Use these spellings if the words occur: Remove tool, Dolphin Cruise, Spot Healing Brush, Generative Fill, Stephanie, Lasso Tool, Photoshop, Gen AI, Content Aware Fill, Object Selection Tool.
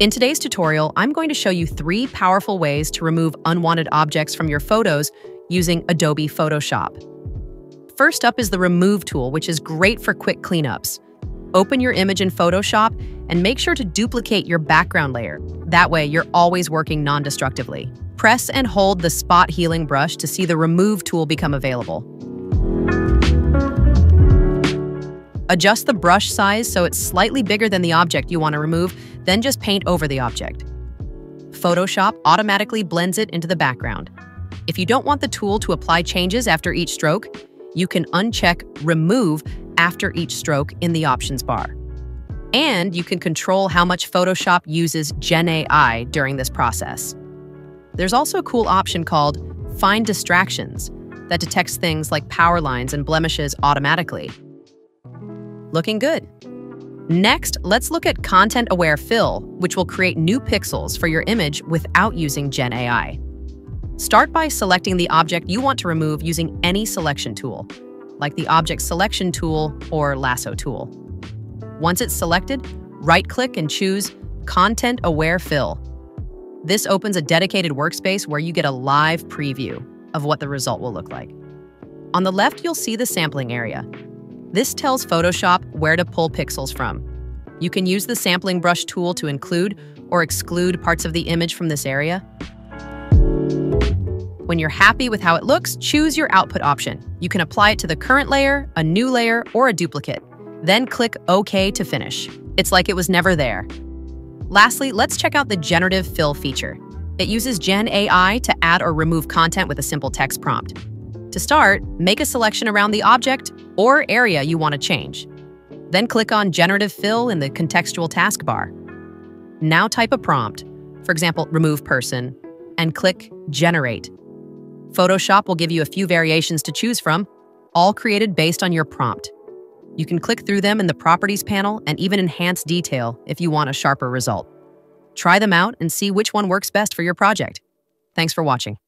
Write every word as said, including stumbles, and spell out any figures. In today's tutorial, I'm going to show you three powerful ways to remove unwanted objects from your photos using Adobe Photoshop. First up is the Remove tool, which is great for quick cleanups. Open your image in Photoshop and make sure to duplicate your background layer. That way, you're always working non-destructively. Press and hold the Spot Healing Brush to see the Remove tool become available. Adjust the brush size so it's slightly bigger than the object you want to remove, then just paint over the object. Photoshop automatically blends it into the background. If you don't want the tool to apply changes after each stroke, you can uncheck Remove after each stroke in the options bar. And you can control how much Photoshop uses Gen A I during this process. There's also a cool option called Find Distractions that detects things like power lines and blemishes automatically. Looking good. Next, let's look at Content Aware Fill, which will create new pixels for your image without using Gen A I. Start by selecting the object you want to remove using any selection tool, like the Object Selection Tool or Lasso Tool. Once it's selected, right-click and choose Content Aware Fill. This opens a dedicated workspace where you get a live preview of what the result will look like. On the left, you'll see the sampling area. This tells Photoshop where to pull pixels from. You can use the sampling brush tool to include or exclude parts of the image from this area. When you're happy with how it looks, choose your output option. You can apply it to the current layer, a new layer, or a duplicate. Then click OK to finish. It's like it was never there. Lastly, let's check out the Generative Fill feature. It uses Gen A I to add or remove content with a simple text prompt. To start, make a selection around the object or area you want to change. Then click on Generative Fill in the contextual taskbar. Now type a prompt, for example, remove person, and click Generate. Photoshop will give you a few variations to choose from, all created based on your prompt. You can click through them in the Properties panel and even enhance detail if you want a sharper result. Try them out and see which one works best for your project. Thanks for watching.